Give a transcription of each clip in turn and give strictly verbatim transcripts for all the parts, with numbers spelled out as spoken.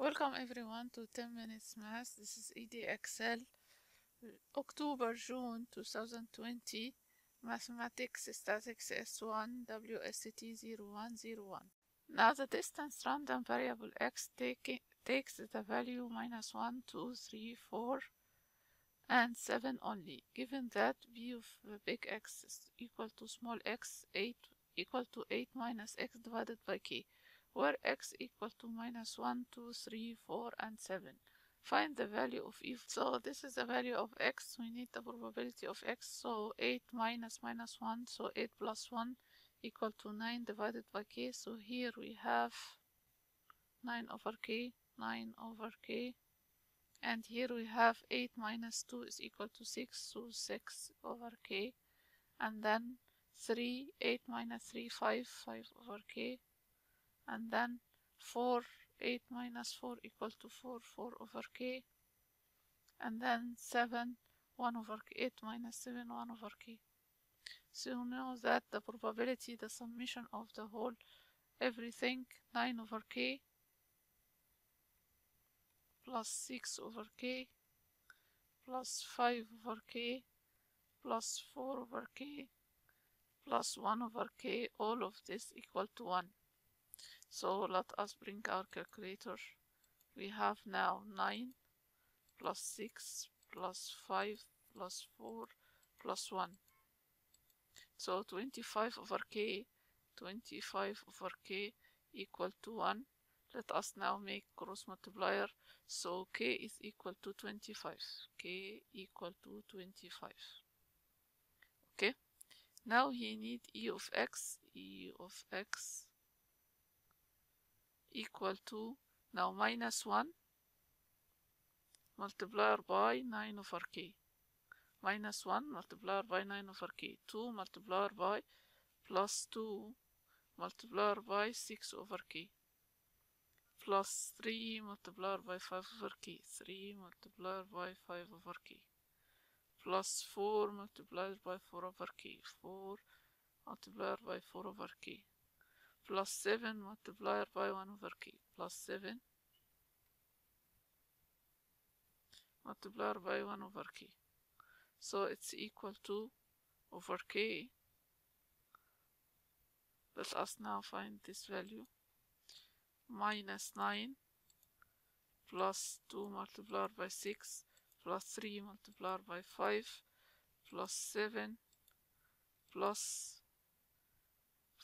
Welcome everyone to ten minutes Math. This is Edexcel October June two thousand twenty Mathematics Statics S one W S T zero one zero one. Now the distance random variable x take, takes the value minus one, two, three, four and seven only, given that v of big X is equal to small x eight equal to eight minus x divided by k, where x equal to minus one, two, three, four, and seven. Find the value of e. So this is the value of x. We need the probability of x. So eight minus minus one. So eight plus one equal to nine divided by k. So here we have nine over k, nine over k. And here we have eight minus two is equal to six. So six over k. And then three, eight minus three, five, five over k. And then four, eight minus four equal to four, four over k. And then seven, one over k, eight minus seven, one over k. So you know that the probability, the summation of the whole, everything, nine over k plus six over k plus five over k plus four over k plus one over k, all of this equal to one. So let us bring our calculator. We have now nine plus six plus five plus four plus one. So twenty-five over k, twenty-five over k equal to one. Let us now make cross multiplier. So k is equal to twenty-five. K equal to twenty-five. Okay. Now he need e of x. E of x equal to, now minus one multiplier by nine over k, minus one multiplier by nine over k, two multiplier by plus two multiplier by six over k, plus three multiplier by five over k, three multiplier by five over k, plus four multiplier by four over k, four multiplier by four over k, plus seven multiplier by one over k, plus seven multiplier by one over k. So it's equal to over k. Let us now find this value. Minus nine plus two multiplier by six plus three multiplier by five plus seven plus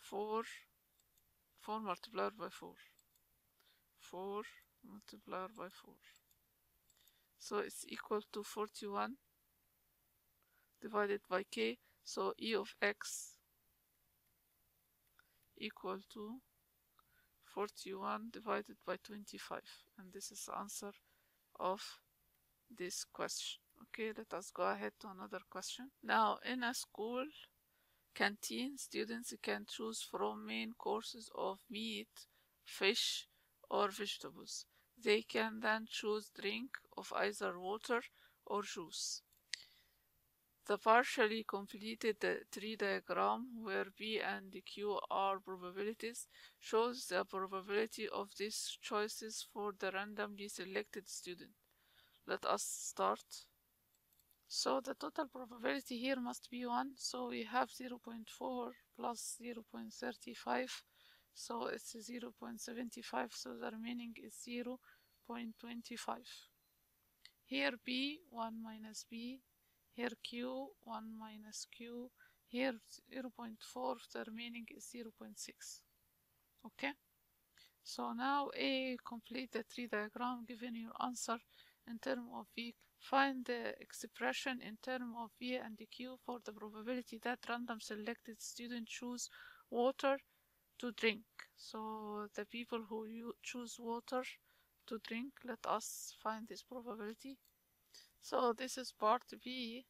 four. four multiplier by four, four multiplier by four. So it's equal to forty-one divided by k. So e of x equal to forty-one divided by twenty-five, and this is the answer of this question. Okay, let us go ahead to another question. Now in a school canteen, students can choose from main courses of meat, fish, or vegetables. They can then choose drink of either water or juice. The partially completed tree diagram, where B and Q are probabilities, shows the probability of these choices for the randomly selected student. Let us start. So the total probability here must be one. So we have zero point four plus zero point three five. So it's zero point seven five. So the remaining is zero point two five. Here B, one minus B. Here Q, one minus Q. Here zero point four. The remaining is zero point six. Okay. So now A, complete the tree diagram given your answer in terms of V. Find the expression in terms of V and Q for the probability that random selected student choose water to drink. So the people who choose water to drink, let us find this probability. So this is part B.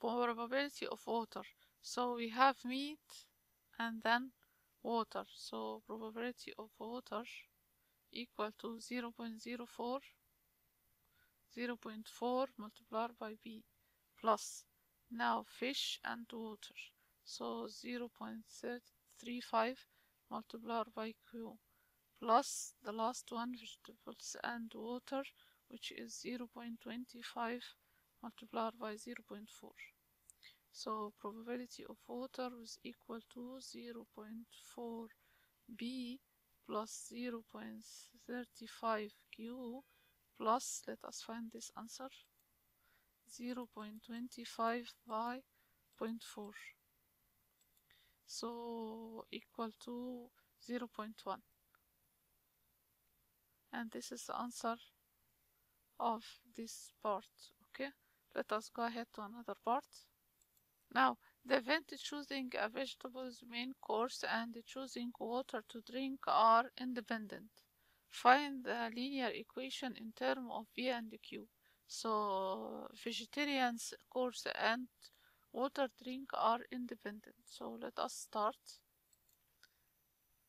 Probability of water. So we have meat and then water. So probability of water equal to zero point zero four, zero point four multiplied by B, plus now fish and water. So zero point three three, five multiplied by Q plus the last one, vegetables and water, which is zero point two five multiplied by zero point four. So probability of water was equal to zero point four B plus zero point three five Q plus, let us find this answer, zero point two five by zero point four, so equal to zero point one, and this is the answer of this part. Okay, let us go ahead to another part. Now the event choosing a vegetable's main course and choosing water to drink are independent. Find the linear equation in terms of B and Q. So vegetarian's course and water drink are independent. So let us start.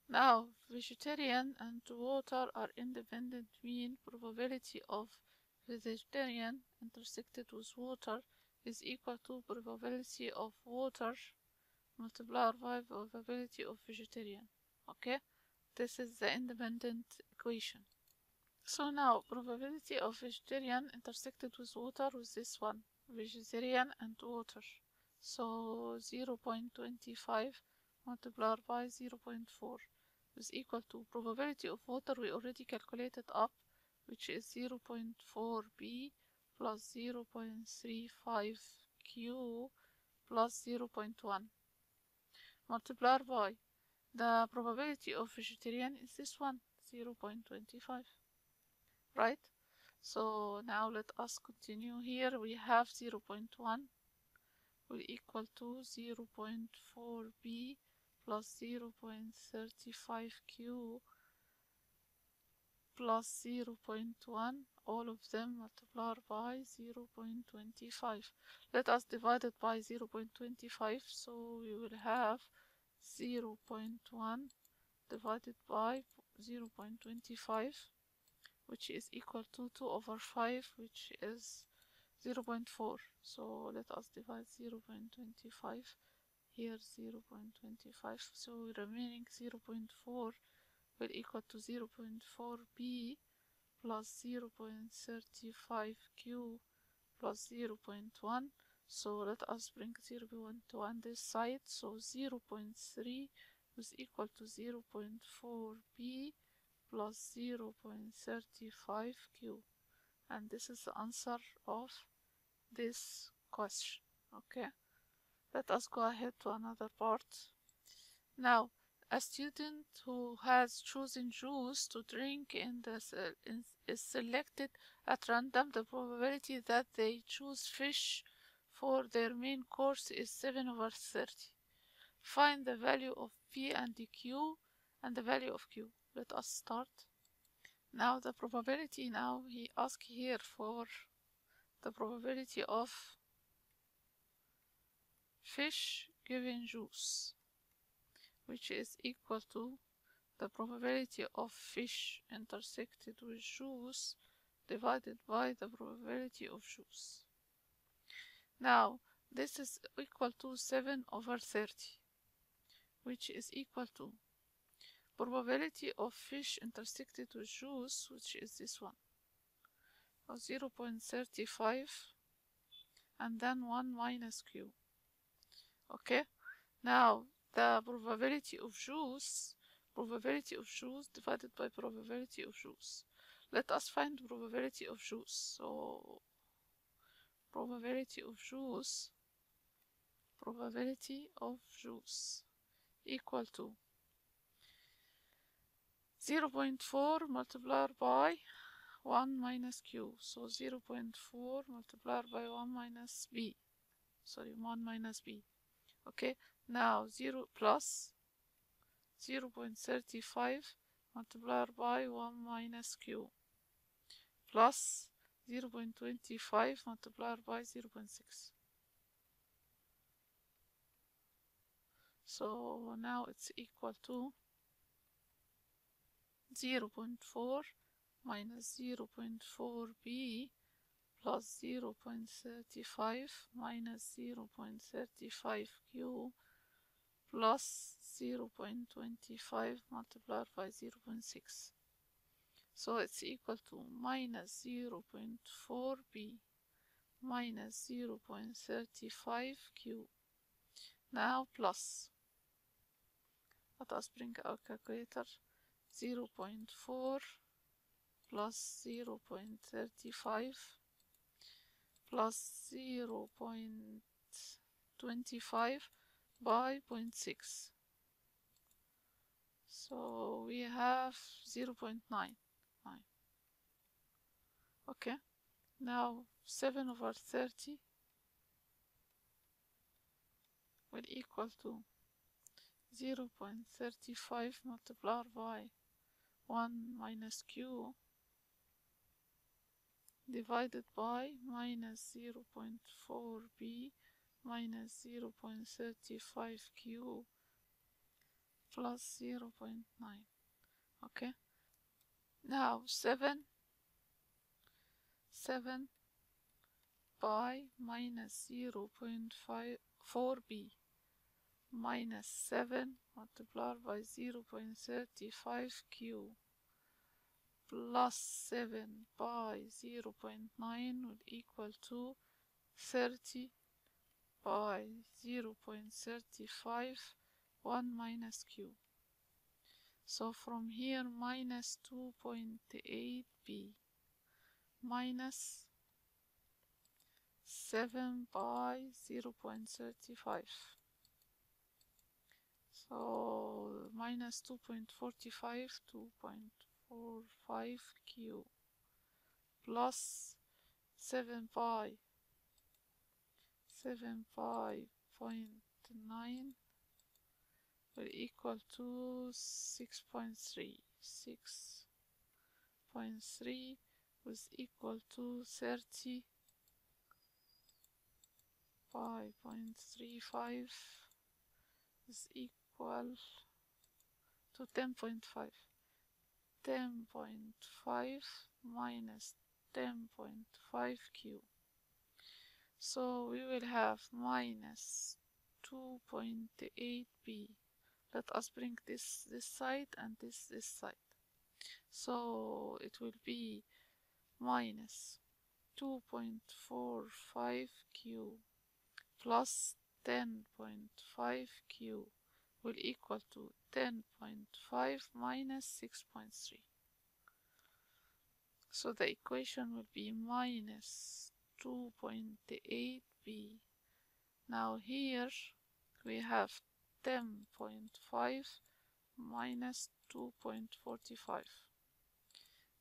Now vegetarian and water are independent mean probability of vegetarian intersected with water is equal to probability of water multiplied by probability of vegetarian. Okay, this is the independent equation. So now probability of vegetarian intersected with water with this one, vegetarian and water, so zero point two five multiplied by zero point four is equal to probability of water we already calculated up, which is zero point four B plus zero point three five Q plus zero point one multiplied by the probability of vegetarian is this one, zero point two five, right? So now let us continue. Here we have zero point one will equal to zero point four B plus zero point three five Q plus zero point one, all of them multiplied by zero point two five. Let us divide it by zero point two five, so we will have zero point one divided by zero point two five, which is equal to two over five, which is zero point four. So let us divide zero point two five here, zero point two five, so remaining zero point four will equal to zero point four B plus zero point three five Q plus zero point one. So let us bring zero point one this side, so zero point three is equal to zero point four B plus zero point three five Q, and this is the answer of this question. Okay, let us go ahead to another part. Now a student who has chosen juice to drink in the in, is selected at random. The probability that they choose fish for their main course is seven over thirty. Find the value of P and Q and the value of Q. Let us start. Now the probability, now he asks here for the probability of fish given juice, which is equal to the probability of fish intersected with juice divided by the probability of juice. Now this is equal to seven over thirty, which is equal to probability of fish intersected with juice, which is this one, zero point three five, and then one minus Q. Okay, now the probability of juice, probability of juice divided by probability of juice. Let us find probability of juice. So probability of juice, probability of juice equal to zero point four multiplied by one minus Q, so zero point four multiplied by one minus B, sorry, one minus B. Okay, now zero plus zero point three five multiplied by one minus Q plus zero point two five multiplied by zero point six. So now it's equal to zero point four minus zero point four B plus zero point three five minus zero point three five Q plus zero point two five multiplied by zero point six. So it's equal to minus zero point four b minus zero point three five q. Now plus, let us bring our calculator, zero point four plus zero point three five plus zero point two five by zero point six. So we have zero point nine nine. Okay, now seven over thirty will equal to zero point three five multiplied by one minus q divided by minus zero point four b minus zero point three five q plus zero point nine. Okay, now seven seven by minus zero point four b minus seven multiplied by zero point three five q plus seven by zero point nine will equal to thirty by zero point three five, one minus q. So from here minus two point eight b minus seven by zero point three five. So minus two point four five, two point four five q plus seven by seven by zero point nine will equal to six point three. six point three was equal to thirty by zero point three five is equal to ten point five. ten point five minus ten point five q. So we will have minus two point eight b. Let us bring this this side and this this side. So it will be minus two point four five q plus ten point five q will equal to ten point five minus six point three. So the equation will be minus two point eight b. Now here we have ten point five minus two point four five.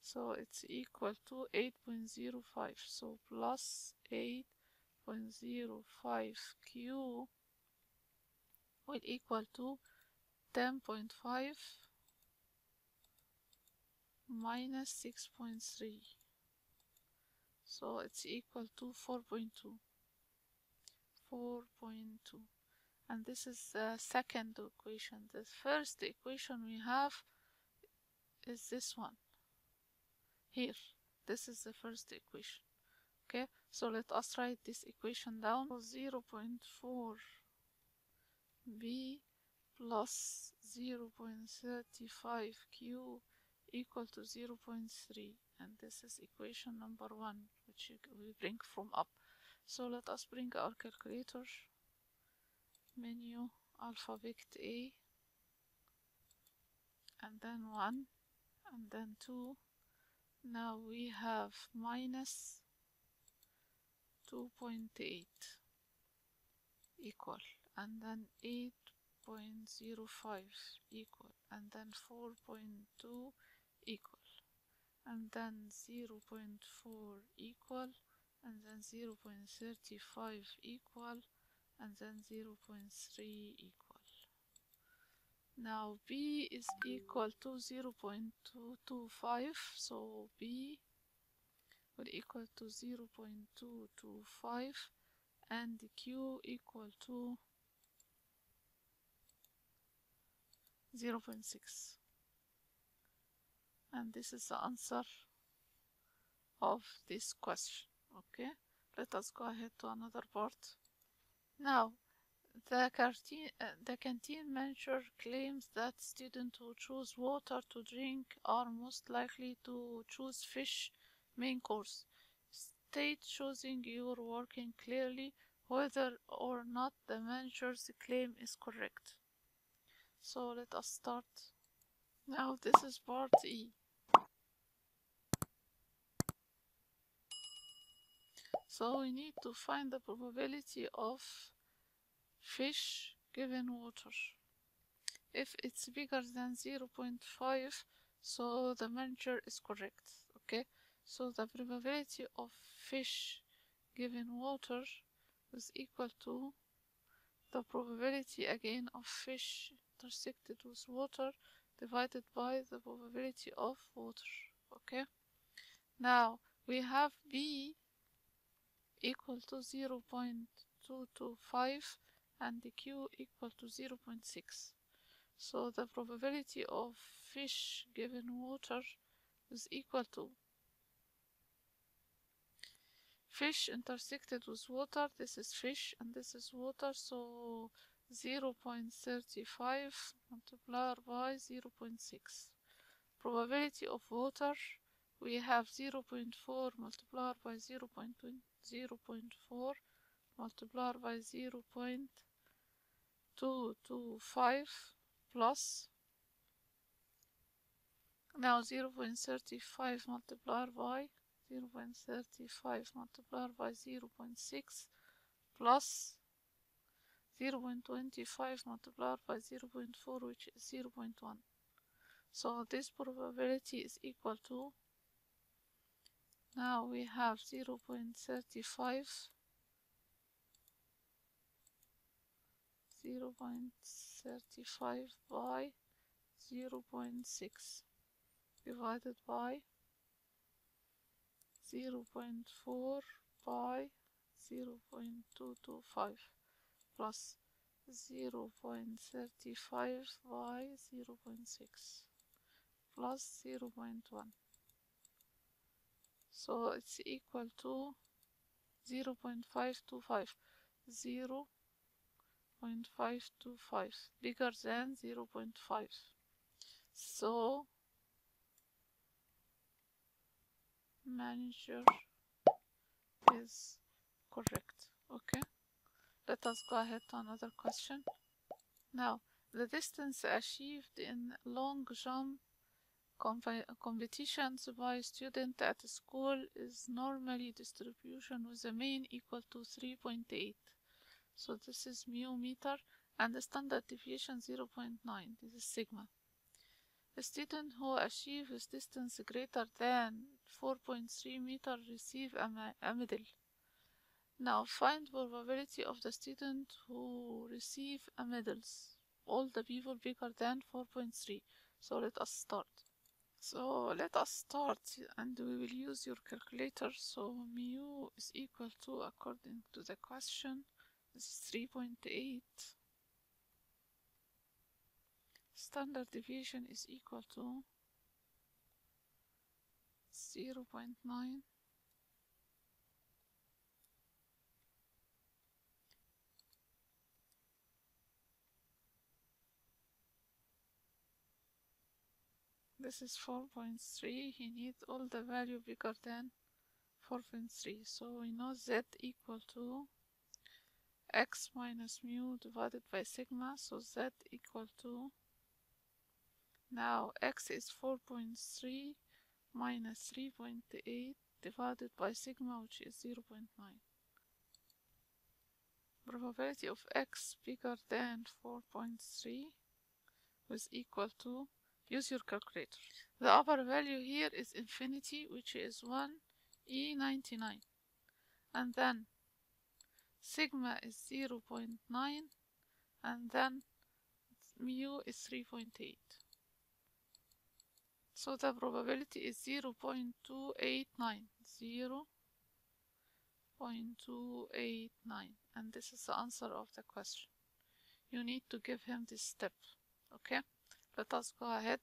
So it's equal to eight point zero five. So plus eight point zero five q will equal to ten point five minus six point three. So it's equal to four point two. four point two. And this is the second equation. The first equation we have is this one. Here, this is the first equation. Okay, so let us write this equation down. zero point four b plus zero point three five q equal to zero point three, and this is equation number one, which we bring from up. So let us bring our calculator, menu, alphabet A, and then one, and then two. Now we have minus two point eight equal, and then eight point zero five equal, and then four point two equal, and then zero point four equal, and then zero point three five equal, and then zero point three equal. Now b is equal to zero point two two five, so b will equal to zero point two two five, and q equal to zero point six, and this is the answer of this question. Okay, let us go ahead to another part. Now The canteen, uh, the canteen manager claims that students who choose water to drink are most likely to choose fish main course. State choosing your working clearly whether or not the manager's claim is correct. So let us start. Now this is part E. So we need to find the probability of fish given water. If it's bigger than zero point five, so the manager is correct. Okay, so the probability of fish given water is equal to the probability again of fish intersected with water divided by the probability of water. Okay, now we have B equal to zero point two two five and the Q equal to zero point six. So the probability of fish given water is equal to fish intersected with water. This is fish and this is water, so zero point three five multiplied by zero point six. Probability of water, we have zero point four multiplied by zero point four multiplied by zero point two two five plus, now zero point three five multiplied by zero point three five multiplied by zero point six plus zero point two five multiplied by zero point four, which is zero point one. So this probability is equal to, now we have zero point three five, zero point three five by zero point six divided by zero point four by zero point two two five plus zero point three five by zero point six plus zero point one. So it's equal to zero point five two five. zero point five two five bigger than zero point five. So manager is correct. Okay, let us go ahead to another question. Now the distance achieved in long jump competitions by student at school is normally distribution with a mean equal to three point eight. So this is mu meter and the standard deviation zero point nine. This is sigma. A student who achieves distance greater than four point three meters receives a medal. Now find probability of the student who receive a medal. All the people bigger than four point three. So let us start. So let us start and we will use your calculator. So mu is equal to, according to the question, this is three point eight. Standard deviation is equal to zero point nine. This is four point three. He needs all the value bigger than four point three. So we know Z equal to x minus mu divided by sigma, so z equal to, now x is four point three minus three point eight divided by sigma, which is zero point nine. Probability of x bigger than four point three was equal to, use your calculator. The upper value here is infinity, which is one E ninety-nine, and then sigma is zero point nine and then mu is three point eight. So the probability is zero point two eight nine. zero point two eight nine, and this is the answer of the question. You need to give him this step. Okay, let us go ahead.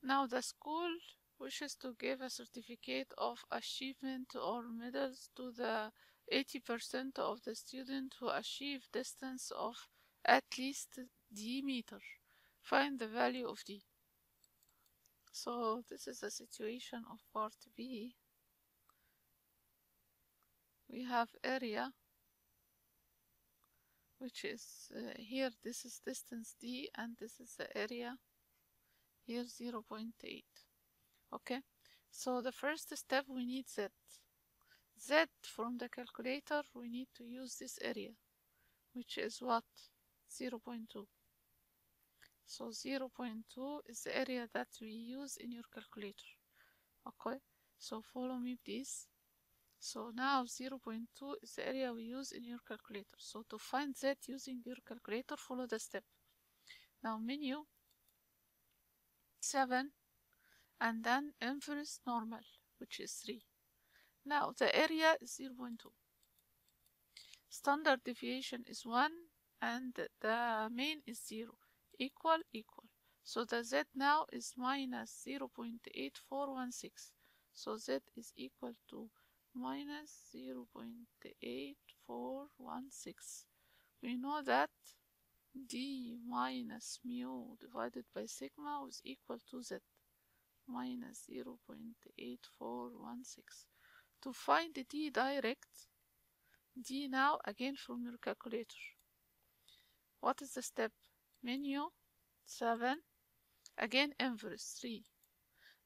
Now the school wishes to give a certificate of achievement or medals to the eighty percent of the students who achieve distance of at least d meter. Find the value of d. So this is the situation of part B. We have area, which is uh, here this is distance d, and this is the area here zero point eight. Okay, so the first step we need z. Z from the calculator, we need to use this area, which is what? zero point two. So zero point two is the area that we use in your calculator. Okay, so follow me please. So now zero point two is the area we use in your calculator. So to find Z using your calculator, follow the step. Now menu, seven, and then inverse normal, which is three. Now the area is zero point two. Standard deviation is one, and the mean is zero. Equal, equal. So the Z now is minus zero point eight four one six. So Z is equal to minus zero point eight four one six. We know that d minus mu divided by sigma is equal to z, minus zero point eight four one six. To find the d direct, d now again from your calculator. What is the step? Menu, seven, again inverse, three.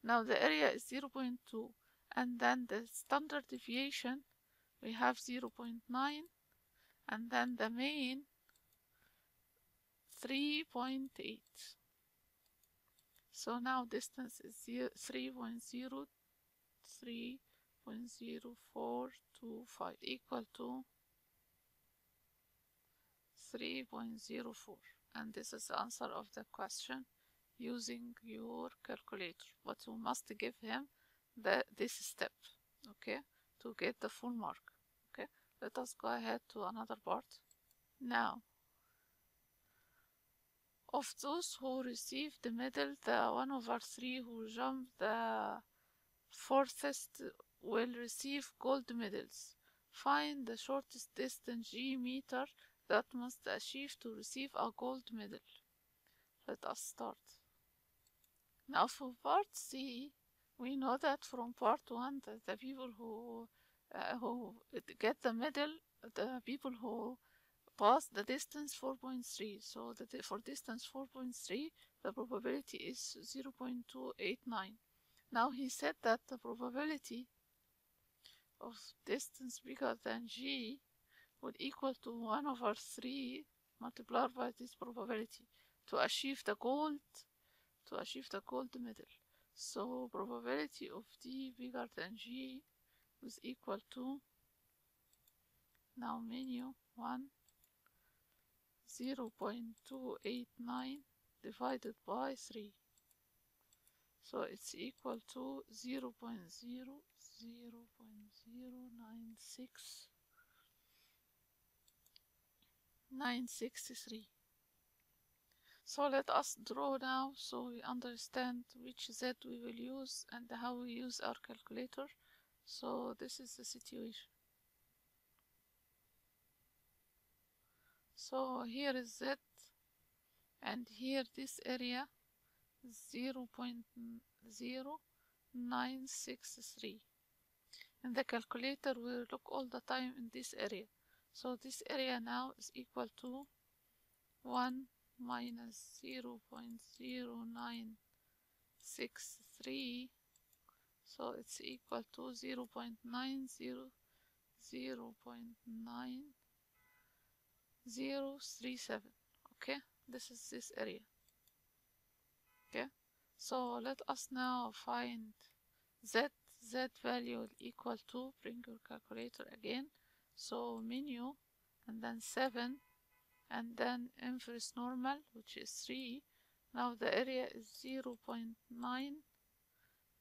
Now the area is zero point two. And then the standard deviation, we have zero point nine, and then the mean three point eight. So now distance is three point zero three point zero four two five equal to three point zero four, and this is the answer of the question using your calculator, but you must give him The, this step, okay, to get the full mark. Okay, let us go ahead to another part. Now, of those who receive the medal, the one over three who jump the furthest will receive gold medals. Find the shortest distance g meter that must achieve to receive a gold medal. Let us start. Now for part C, we know that from part one that the people who uh, who get the medal, the people who pass the distance four point three. So that for distance four point three, the probability is zero point two eight nine. Now he said that the probability of distance bigger than g would equal to one over three multiplied by this probability to achieve the gold to achieve the gold medal. So probability of d bigger than g is equal to, now menu one, zero point two eight nine divided by three. So it's equal to zero point zero zero zero nine six nine six three. So let us draw now, so we understand which Z we will use and how we use our calculator. So this is the situation. So here is Z, and here this area is zero point zero nine six three. In the calculator we look all the time in this area. So this area now is equal to one minus zero point zero nine six three, so it's equal to zero point nine zero zero point nine zero three seven. Okay, this is this area. Okay, so let us now find z z value equal to, bring your calculator again, so menu and then seven, and then inverse normal, which is three. Now the area is zero point nine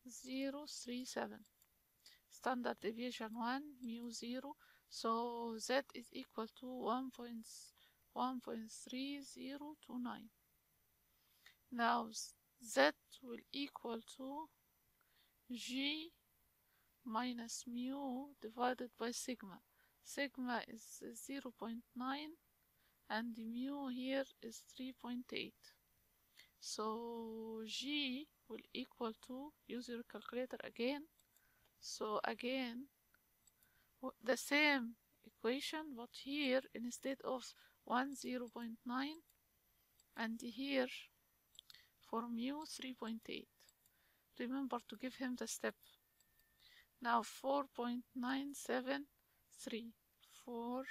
zero three seven. Standard deviation one, mu zero. So Z is equal to one point three zero two nine. Now Z will equal to G minus mu divided by sigma. sigma is zero point nine, and mu here is three point eight. So G will equal to, use your calculator again. So again, the same equation, but here instead of one, zero point nine, and here for mu three point eight. Remember to give him the step. Now four point nine seven three, four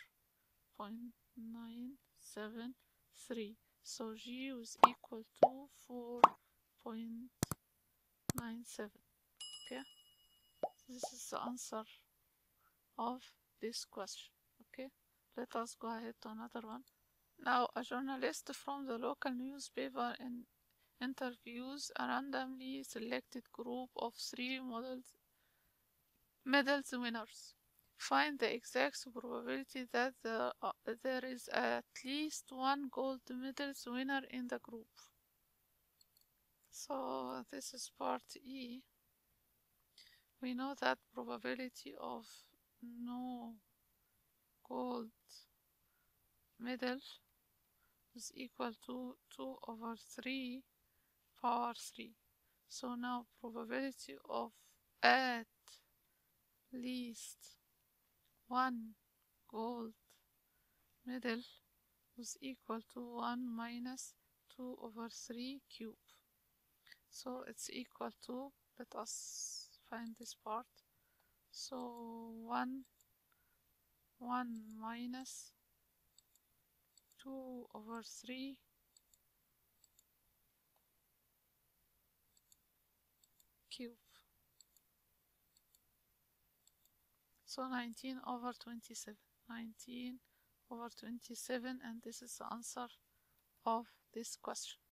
point nine seven three. So G is equal to four point nine seven. Okay, this is the answer of this question. Okay, let us go ahead to another one. Now, a journalist from the local newspaper in interviews a randomly selected group of three models, medals winners. Find the exact probability that the, uh, there is at least one gold medal winner in the group. So this is part E. We know that probability of no gold medal is equal to two over three power three. So now probability of at least one gold medal was equal to one minus two over three cube. So it's equal to, let us find this part. So one, one minus two over three cube. So nineteen over twenty-seven, nineteen over twenty-seven, and this is the answer of this question.